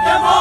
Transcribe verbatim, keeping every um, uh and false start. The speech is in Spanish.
¡Vamos!